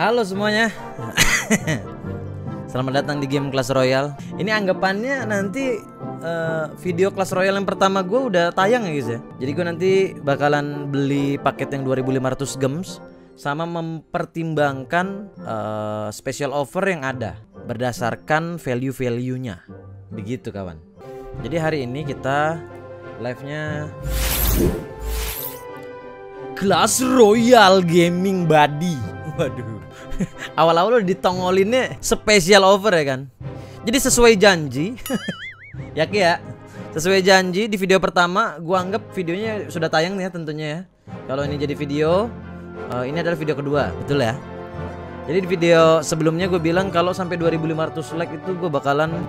Halo semuanya. Selamat datang di game Clash Royale. Ini anggapannya nanti video Clash Royale yang pertama gue udah tayang ya guys ya. Jadi gue nanti bakalan beli paket yang 2500 gems sama mempertimbangkan special offer yang ada berdasarkan value-value-nya. Begitu kawan. Jadi hari ini kita live-nya Clash Royale Gaming Buddy. Waduh, awal-awal ditongolinnya special offer ya kan. Jadi sesuai janji, yakin ya? Sesuai janji di video pertama, gua anggap videonya sudah tayang nih ya tentunya ya. Kalau ini jadi video, ini adalah video kedua, betul ya? Jadi di video sebelumnya gue bilang kalau sampai 2500 like itu gue bakalan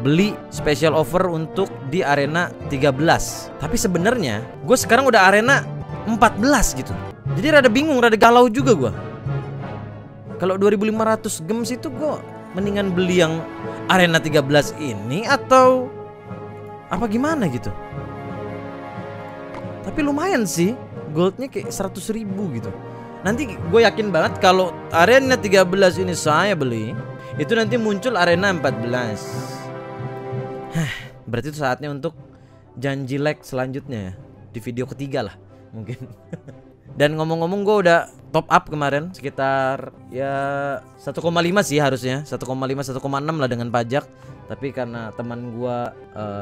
beli special offer untuk di arena 13. Tapi sebenarnya gue sekarang udah arena 14 gitu. Jadi rada bingung, rada galau juga gua. Kalau 2500 gems itu gua mendingan beli yang arena 13 ini atau apa gimana gitu. Tapi lumayan sih, goldnya kayak 100.000 gitu. Nanti gue yakin banget kalau arena 13 ini saya beli, itu nanti muncul arena 14. Hah, berarti itu saatnya untuk janji like selanjutnya ya. Di video ketiga lah mungkin. Dan ngomong-ngomong gue udah top up kemarin sekitar ya 1,5 sih harusnya, 1,6 lah dengan pajak. Tapi karena teman gue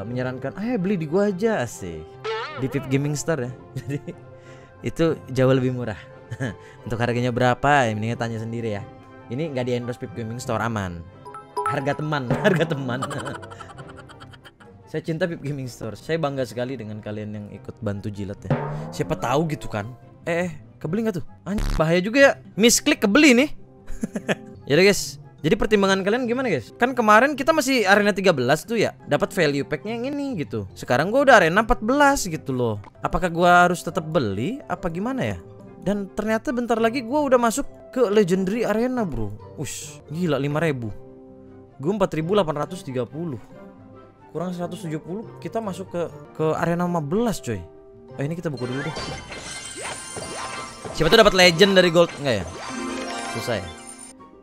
menyarankan beli di gue aja sih, di Pip Gaming Store ya. Jadi itu jauh lebih murah. Untuk harganya berapa ya mendingan tanya sendiri ya. Ini nggak di endorse Pip Gaming Store, aman. Harga teman, harga teman. Saya cinta Pip Gaming Store. Saya bangga sekali dengan kalian yang ikut bantu jilat ya. Siapa tahu gitu kan. Kebeli nggak tuh? Anjir, bahaya juga ya. Misklik kebeli nih. Yaudah guys, jadi pertimbangan kalian gimana guys? Kan kemarin kita masih arena 13 tuh ya, dapat value packnya yang ini gitu. Sekarang gue udah arena 14 gitu loh. Apakah gue harus tetap beli? Apa gimana ya? Dan ternyata bentar lagi gue udah masuk ke legendary arena bro. Ush, gila 5.000. Gue 4.830. Kurang 170 kita masuk ke arena 15 coy. Ini kita buka dulu deh. Siapa tuh dapat legend dari gold enggak ya? Susah ya.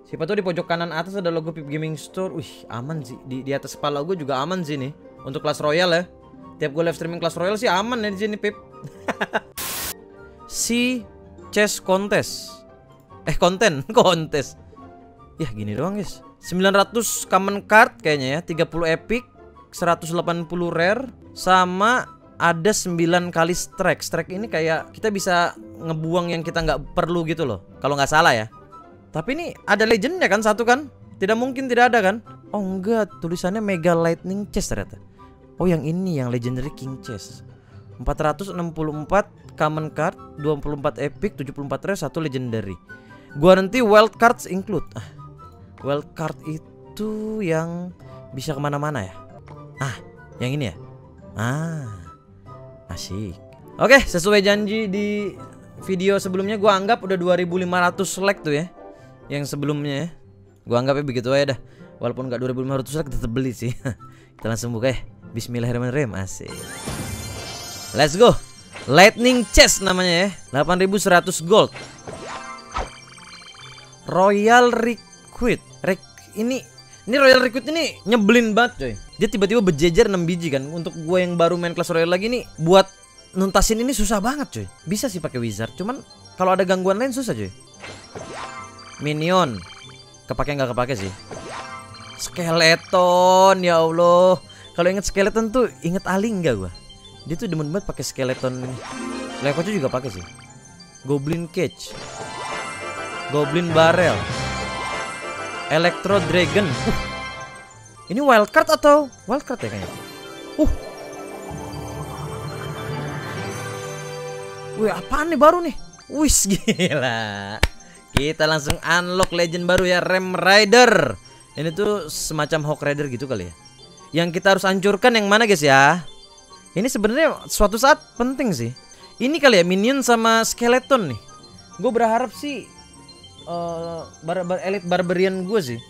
Siapa tuh di pojok kanan atas ada logo Pip Gaming Store. Wih, aman sih. Di atas kepala gue juga aman sih nih. Untuk Clash Royale ya. Tiap gue live streaming Clash Royale sih aman ya di sini Pip. Si chess contest. Kontes. Yah, gini doang guys. 900 common card kayaknya ya, 30 epic, 180 rare sama ada 9 kali strike. Strike ini kayak kita bisa ngebuang yang kita nggak perlu gitu loh, kalau nggak salah ya. Tapi ini ada legendnya kan satu kan? Tidak mungkin tidak ada kan? Oh enggak, tulisannya Mega Lightning Chess ternyata. Oh yang ini yang legendary King Chess. 464 common card, 24 epic, 74 rare, 1 legendary. Guarantee wild cards include. Wild card itu yang bisa kemana-mana ya? Yang ini ya? Asik. Oke, sesuai janji di video sebelumnya gue anggap udah 2500 like tuh ya. Yang sebelumnya ya. Gue anggapnya begitu aja dah. Walaupun gak 2500 like tetap beli sih. Kita langsung buka ya. Bismillahirrahmanirrahim. Asik. Let's go. Lightning Chess namanya ya. 8100 gold. Royal Recruit. Ini Royal Recruit ini nyebelin banget coy. Dia tiba-tiba berjejer 6 biji kan. Untuk gue yang baru main Clash Royale lagi nih, buat nuntasin ini susah banget coy. Bisa sih pakai wizard, cuman kalau ada gangguan lain susah coy. Minion kepake nggak kepake sih. Skeleton, ya Allah. Kalau inget skeleton tuh inget Aling nggak gue. Dia tuh demen banget pakai skeleton. Lekocu juga pakai sih. Goblin cage, goblin barrel, Electro Dragon. Ini wildcard atau wildcard ya kayaknya. Wih, apaan nih baru nih? Wis gila. Kita langsung unlock legend baru ya, Ram Rider. Ini tuh semacam Hog Rider gitu kali ya. Yang kita harus hancurkan yang mana guys ya? Ini sebenarnya suatu saat penting sih. Ini kali ya minion sama skeleton nih. Gue berharap sih Elite Barbarian gue sih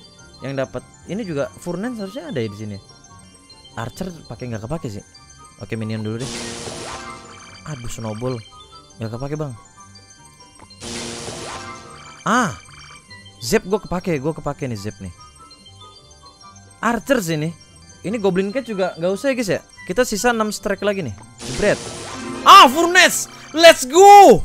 yang dapat. Ini juga Furnan harusnya ada ya di sini. Archer pakai nggak kepake sih. Oke, minion dulu deh. Aduh, snowball nggak kepake bang. Ah, Zep gue kepake nih Zep nih. Archers ini Goblin Cat juga nggak usah ya guys ya. Kita sisa 6 strike lagi nih. Jebret. Ah, Furnace, let's go.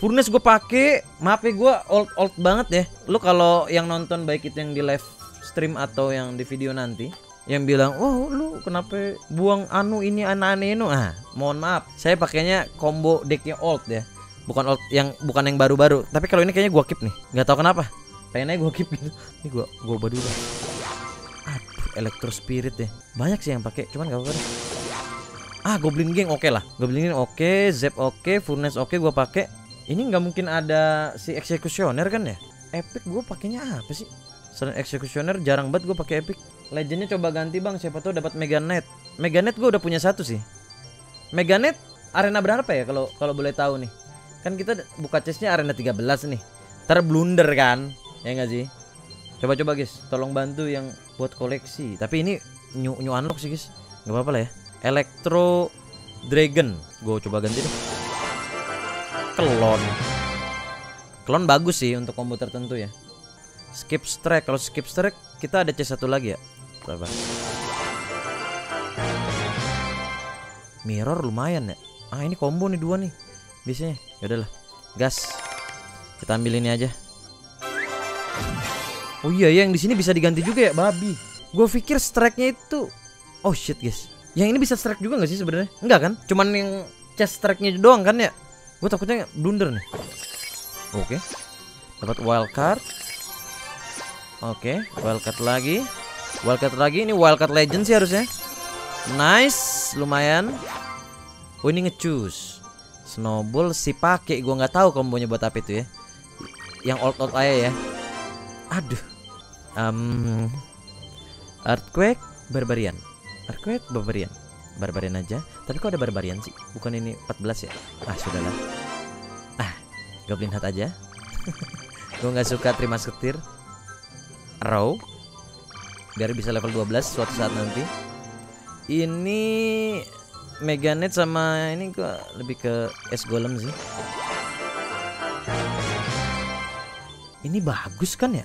Furnace gue pake. Maaf ya gue old banget ya. Lu kalau yang nonton baik itu yang di live stream atau yang di video nanti, yang bilang, "Oh, lu kenapa buang anu ini aneh-aneh anu?" Ah, mohon maaf. Saya pakainya combo decknya old ya. Bukan old yang bukan yang baru-baru. Tapi kalau ini kayaknya gua keep nih. Nggak tahu kenapa. Pengennya gua keep gitu. Ini gua ubah dulu. Aduh, Electro Spirit ya. Banyak sih yang pakai, cuman enggak apa-apa. Ah, Goblin Gang oke lah. Goblin Gang oke, Zep oke, Furnace oke gua pakai. Ini nggak mungkin ada si Executioner kan ya? Epic gua pakainya apa sih? Selain Executioner jarang banget gua pakai Epic. Legendnya coba ganti bang, siapa tuh dapat Mega Knight. Mega Knight gue udah punya satu sih. Mega Knight arena berapa ya kalau boleh tahu nih? Kan kita buka chestnya arena 13 nih. Ntar blunder kan, ya nggak sih? Coba-coba guys, tolong bantu yang buat koleksi. Tapi ini new unlock sih guys, nggak apa-apa lah ya. Electro Dragon, gue coba ganti deh. Klon bagus sih untuk komputer tentu ya. Skip strike, kalau skip strike kita ada C1 lagi ya. Mirror lumayan ya. Ah ini combo nih dua nih. Biasanya yaudahlah. Gas. Kita ambil ini aja. Oh iya yang di sini bisa diganti juga ya babi. Gue pikir strike-nya itu. Oh shit guys. Yang ini bisa strike juga nggak sih sebenarnya? Enggak kan? Cuman yang chest strike-nya doang kan ya. Gue takutnya blunder nih. Oke. Dapat wild card. Oke, wildcard lagi, ini wildcard legend sih harusnya. Nice, lumayan. Oh ini ngecus snowball si pake, gua nggak tahu kombonya buat apa itu ya. Yang old aja ya. Aduh, earthquake barbarian aja. Tapi kok ada barbarian sih? Bukan ini 14 ya? Ah sudahlah. Ah, Goblin Hat aja. Gua nggak suka terima seketir. Row biar bisa level 12 suatu saat nanti. Ini Mega Knight sama ini gua lebih ke es golem sih. Ini bagus kan ya?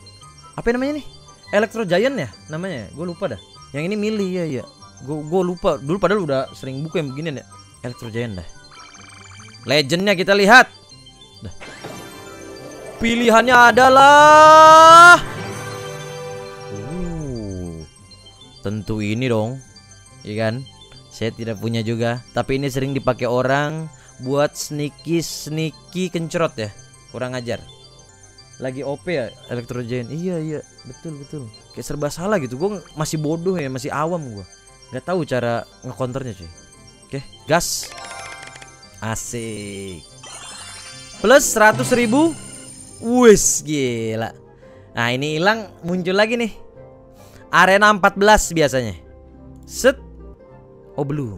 Apa namanya nih? Electro Giant ya namanya? Gue lupa dah. Yang ini milih ya. Gue lupa. Dulu padahal udah sering buka yang beginian ya. Electro Giant dah. Legendnya kita lihat. Dah. Pilihannya adalah tentu ini dong, iya kan? Saya tidak punya juga. Tapi ini sering dipakai orang buat sneaky kencrot ya, kurang ajar. Lagi OP ya Electro Giant. Iya betul. Kayak serba salah gitu. Gue masih bodoh ya, masih awam gue. Gak tahu cara ngekonternya cuy. Oke, gas. Asik. Plus 100.000. Wes gila. Nah ini hilang muncul lagi nih. Arena 14 biasanya. Set. Oh belum.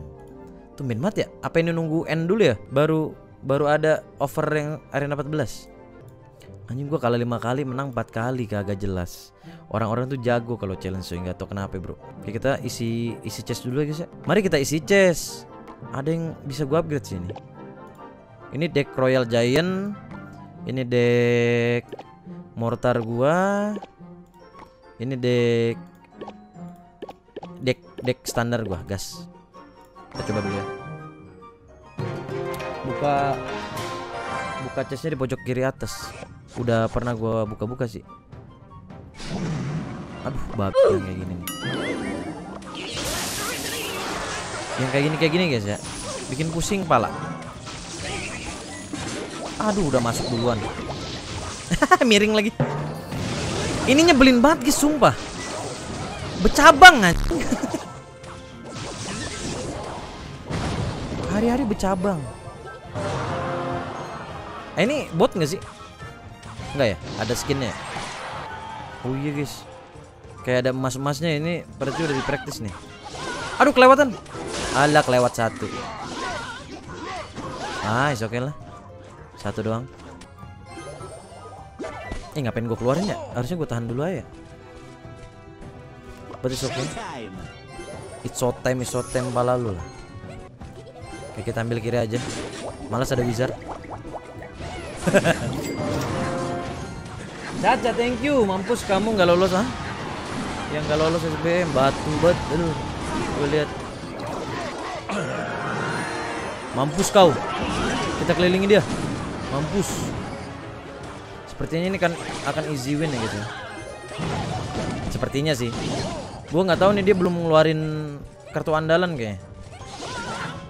Tumben banget ya. Apa ini nunggu end dulu ya? Baru ada offer yang arena 14. Anjing gua kalah 5 kali, menang 4 kali kagak jelas. Orang-orang tuh jago kalau challenge swing, enggak tahu kenapa, bro. Oke, kita isi chest dulu ya, guys ya. Mari kita isi chest. Ada yang bisa gua upgrade sini. Ini deck Royal Giant. Ini deck mortar gua. Ini deck standar gua, gas. Kita coba dulu ya. Buka chestnya di pojok kiri atas. Udah pernah gua buka-buka sih. Aduh, babi yang kayak gini nih. Yang kayak gini guys ya. Bikin pusing pala. Aduh, udah masuk duluan. Miring lagi. Ini nyebelin banget guys, sumpah. Becabang anjing. Hari-hari becabang. Ini bot nggak sih? Nggak ya? Ada skinnya. Oh iya guys. Kayak ada emas-emasnya ini. Berarti udah di praktis nih. Aduh kelewatan. Alah kelewat satu. Ah oke lah. Satu doang. Ngapain gue keluarin ya? Harusnya gue tahan dulu aja. Berarti oke. It's so time pala lu lah. Oke, kita ambil kiri aja. Malas ada wizard. Caca, thank you. Mampus kamu nggak lolos ah? Yang nggak lolos SBM batu bet. Aduh, gue lihat. Mampus kau. Kita kelilingi dia. Mampus. Sepertinya ini kan akan easy win ya gitu. Sepertinya sih. Gue nggak tahu nih, dia belum ngeluarin kartu andalan kayaknya.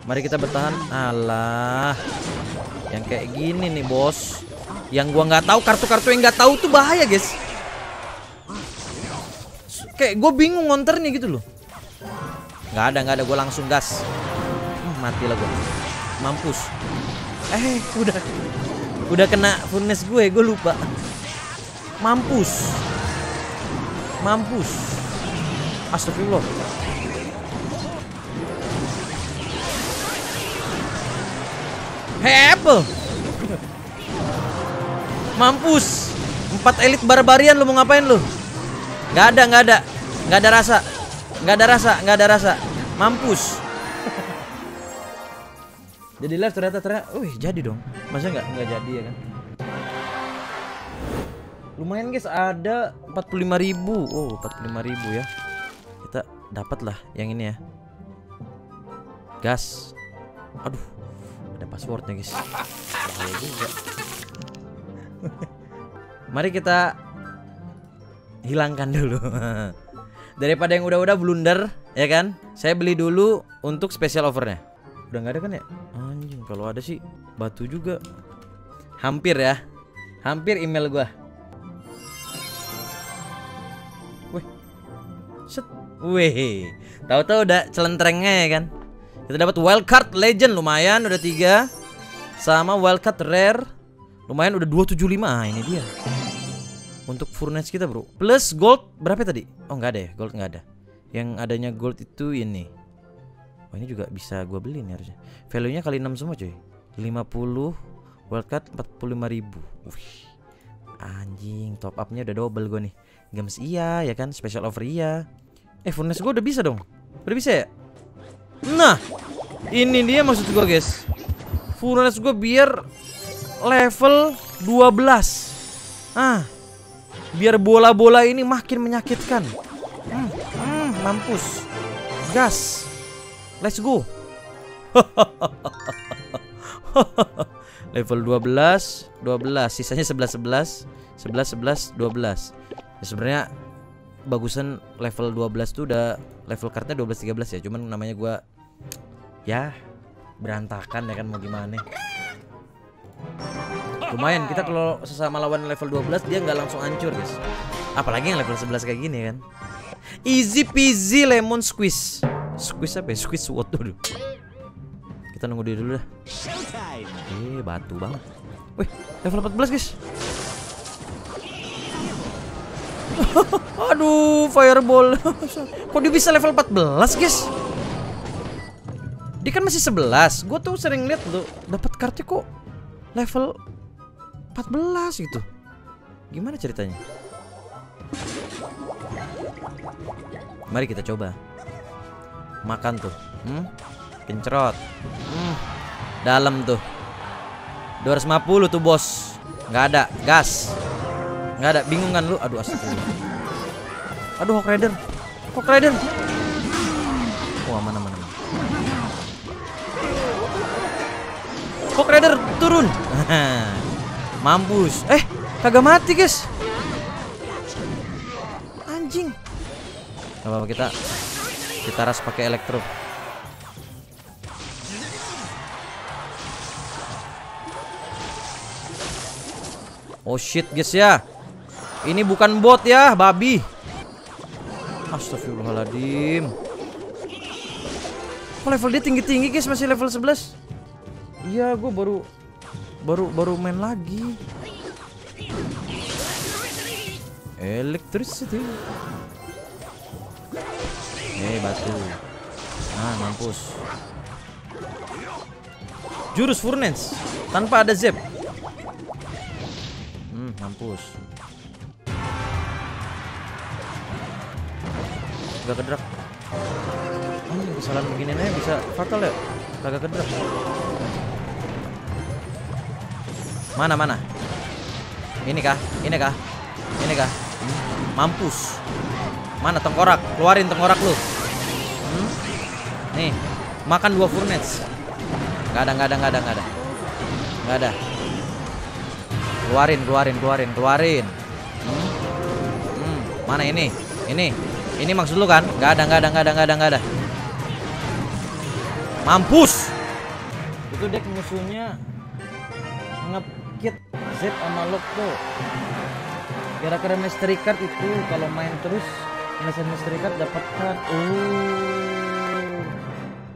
Mari kita bertahan. Alah. Yang kayak gini nih, bos. Yang gua nggak tahu, kartu-kartu yang nggak tahu tuh bahaya, guys. Kayak gue bingung ngonternya gitu loh. Nggak ada, gue langsung gas. Mati lah gue. Mampus. Udah kena furnace gue lupa. Mampus. Astagfirullah. Hey, Apple. Mampus. 4 elit barbarian lu mau ngapain lu? Nggak ada rasa. Mampus. Jadi live ternyata. Wih, jadi dong. Masa nggak jadi ya kan? Lumayan guys, ada 45.000. Oh, 45.000 ya. Kita dapat lah yang ini ya. Gas. Aduh. Ada passwordnya guys. Bahaya juga. Mari kita hilangkan dulu. Daripada yang udah-udah blunder, ya kan? Saya beli dulu untuk special offernya. Udah nggak ada kan ya? Anjing, kalau ada sih batu juga. Hampir ya. Hampir email gua. Wih. Set. Wih. Tahu-tahu udah celentrengnya ya kan? Kita dapat wildcard legend, lumayan udah 3. Sama wildcard rare. Lumayan udah 275. Ah, ini dia. Untuk furnace kita, bro. Plus gold berapa tadi? Oh, nggak ada ya, gold nggak ada. Yang adanya gold itu ini. Oh, ini juga bisa gua beli nih harusnya. Value-nya kali 6 semua, coy. 50 wildcard 45.000. Wih. Anjing, top up-nya udah double gua nih. Games iya, ya kan? Special offer iya. Furnace gua udah bisa dong. Udah bisa ya? Nah, ini dia maksud gua, guys. Furnace gua biar level 12. Ah. Biar bola-bola ini makin menyakitkan. Mampus. Gas. Let's go. Level 12, sisanya 11, 12. Ya sebenarnya bagusan level 12 tuh udah level kartnya 12, 13 ya. Cuman namanya gua ya berantakan ya kan, mau gimana. Lumayan, kita kalau sesama lawan level 12 dia nggak langsung hancur guys. Apalagi yang level 11 kayak gini kan. Easy peasy lemon squeeze. Squeeze apa ya? Squeeze water dulu. Kita nunggu dia dulu dah. Batu banget. Wih, level 14 guys. Aduh, fireball. Kok dia bisa level 14 guys? Dia kan masih 11. Gue tuh sering lihat tuh dapat kartu kok level 14 gitu. Gimana ceritanya? Mari kita coba. Makan tuh. Kencrot. Dalam tuh. 250 tuh, bos. Nggak ada. Gas. Nggak ada. Bingung kan lu? Aduh, astagfirullah. Aduh, Hog Rider. Hog Rider. Wah, mana-mana. Hog Rider turun. Mampus. Kagak mati guys. Anjing. Gak apa-apa, kita ras pakai elektro. Oh shit guys ya. Ini bukan bot ya, babi. Astagfirullahaladzim. Oh, level dia tinggi-tinggi guys, masih level 11. Iya, gue baru main lagi. Electricity. Batu. Nah, mampus. Jurus furnace tanpa ada zap. Mampus. Gak kedrak. Kesalahan begini nih bisa fatal ya. Kagak kedrak. Mana? Ini kah? Ini kah? Mampus. Mana tengkorak? Keluarin tengkorak lu. Nih, makan 2 furnace. Nggak ada. Keluarin. Mana ini? Ini maksud lu kan? Nggak ada. Mampus. Itu dek musuhnya ngekit Z sama lock tuh. Kira-kira mystery card itu kalau main terus ngelesain mystery card dapat card. Oh.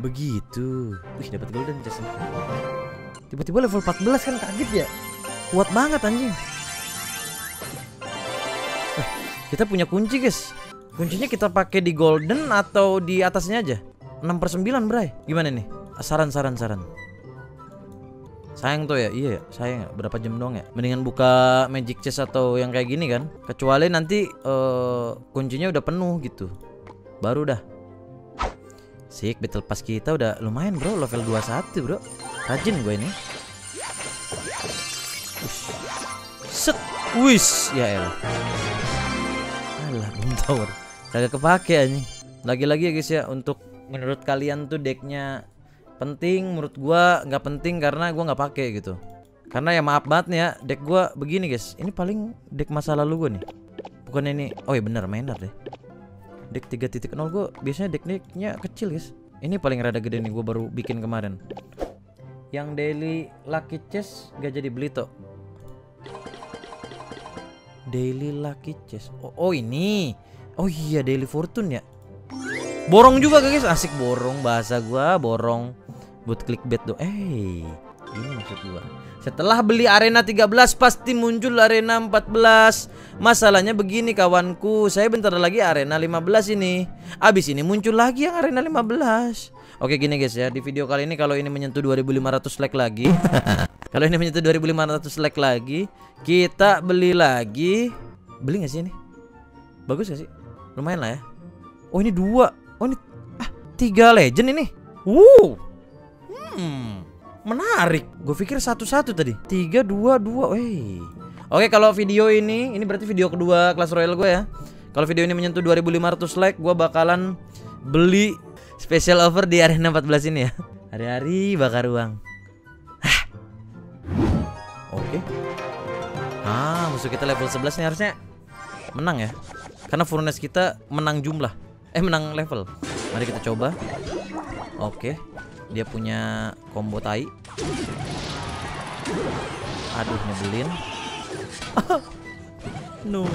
Begitu. Wih, dapat golden chest. Tiba-tiba level 14 kan, kaget ya. Kuat banget anjing. Kita punya kunci, guys. Kuncinya kita pakai di golden atau di atasnya aja. 6/9, bray. Gimana nih? Saran. Sayang tuh ya. Iya, sayang. Berapa jam doang ya? Mendingan buka magic chest atau yang kayak gini kan. Kecuali nanti kuncinya udah penuh gitu. Baru dah. Sik, battle pass kita udah lumayan, bro. Level 21, bro. Rajin gue ini. Set. Wis, ya elah. Tower kagak kepake anjing. Lagi-lagi ya guys ya, untuk menurut kalian tuh decknya penting, menurut gua nggak penting karena gua nggak pakai gitu. Karena ya maaf banget nih ya, deck gua begini guys. Ini paling deck masa lalu gua nih. Bukan ini. Oh iya bener, Mainer deh. Deck 3.0 gua biasanya deck-decknya kecil guys. Ini paling rada gede nih, gua baru bikin kemarin. Yang daily lucky chest gak jadi beli toh. Daily lucky chest. Oh ini. Oh iya daily fortune ya. Borong juga guys. Asik borong. Bahasa gua borong. Buat clickbait do. Ini maksud gua. Setelah beli arena 13 pasti muncul arena 14. Masalahnya begini kawanku, saya bentar lagi arena 15 ini. Abis ini muncul lagi yang arena 15. Oke gini guys ya, di video kali ini kalau ini menyentuh 2500 like lagi kalau ini menyentuh 2500 like lagi, kita beli lagi. Beli gak sih ini? Bagus gak sih? Lumayan lah ya. Oh ini 2. Oh ini 3 legend ini. Wow. Menarik. Gue pikir 1-1 tadi. 3-2-2. Wey. Oke kalau video ini berarti video kedua Clash Royale gue ya. Kalau video ini menyentuh 2500 like, gue bakalan beli special offer di arena 14 ini ya. Hari-hari bakar uang. Oke. Musuh kita level 11 nih, harusnya menang ya. Karena furnace kita menang jumlah. Menang level. Mari kita coba. Oke. Dia punya combo tai. Aduh, nyebelin. No.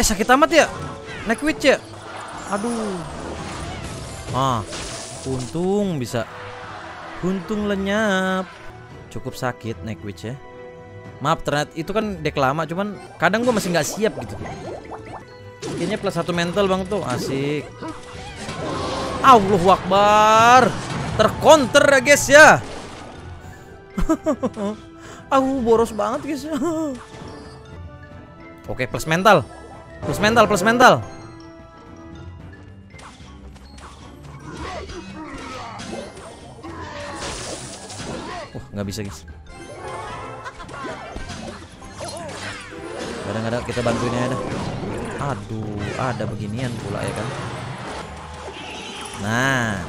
Sakit amat ya. Naik witch ya. Aduh. Untung bisa. Untung lenyap. Cukup sakit naik witch ya. Maaf ternyata itu kan deck lama, cuman kadang gue masih nggak siap gitu. Kayaknya +1 mental bang tuh. Asik. Allahu Akbar. Tercounter ya guys ya. Aku boros banget guys. Oke, plus mental. Nggak bisa guys. Kadang-kadang kita bantuin aja dah. Aduh, ada beginian pula ya kan. Nah,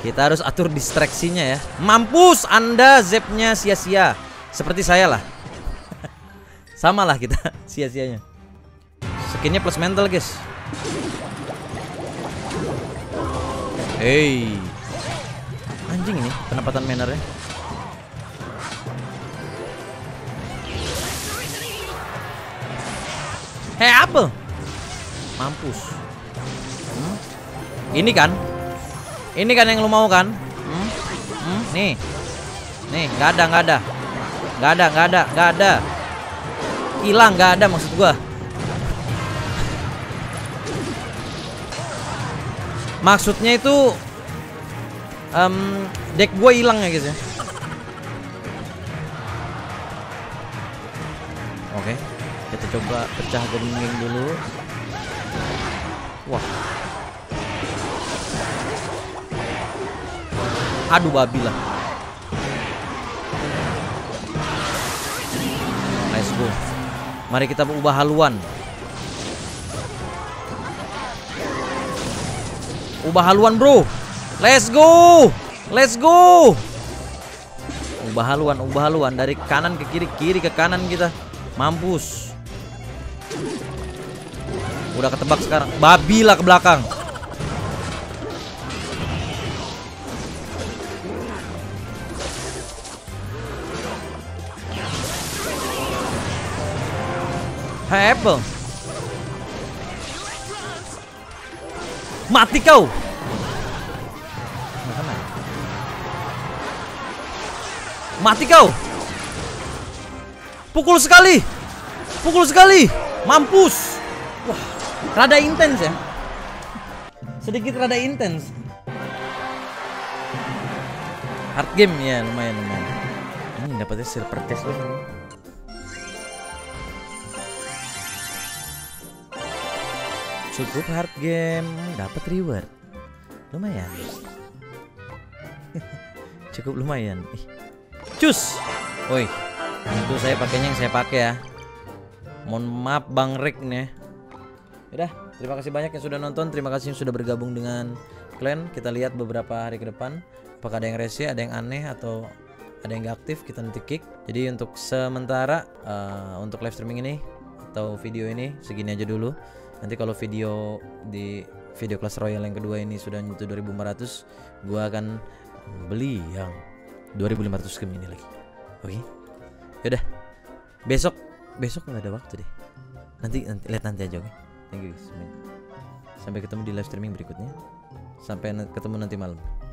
kita harus atur distraksinya ya. Mampus, anda zapnya sia-sia. Seperti saya lah. Sama lah kita sia-sianya. Skinnya plus mental guys. Anjing ini penempatan mannernya. Apa? Mampus. Ini kan yang lu mau kan? Nih, nggak ada. Hilang nggak ada maksud gua. Maksudnya itu deck gua hilang ya guys ya. Oke. Kita coba pecah geming dulu. Wah. Aduh babi lah. Nice go. Mari kita ubah haluan. Ubah haluan bro. Let's go. Let's go. Ubah haluan dari kanan ke kiri, kiri ke kanan kita. Mampus. Udah ketebak sekarang. Babi lah ke belakang. Hai Apple. Mati kau. Mati kau. Pukul sekali. Pukul sekali. Mampus. Wah, rada intens ya. Sedikit rada intens. Hard game ya, lumayan lumayan. Ini dapatnya silver test loh. Cukup hard game, dapat reward. Lumayan. Cukup lumayan. Cus. Woi. Itu saya pakainya yang saya pakai ya. Mohon maaf Bang Rick nih. Udah, terima kasih banyak yang sudah nonton, terima kasih yang sudah bergabung dengan clan. Kita lihat beberapa hari ke depan apakah ada yang rese, ada yang aneh atau ada yang gak aktif, kita nanti kick. Jadi untuk sementara untuk live streaming ini atau video ini segini aja dulu. Nanti kalau video di video Clash Royale yang kedua ini sudah nyentuh 2400, gua akan beli yang 2500 game ini lagi. Oke. Yaudah. Besok nggak ada waktu deh. Nanti lihat nanti aja, oke. Thank you guys. Sampai ketemu di live streaming berikutnya. Sampai ketemu nanti malam.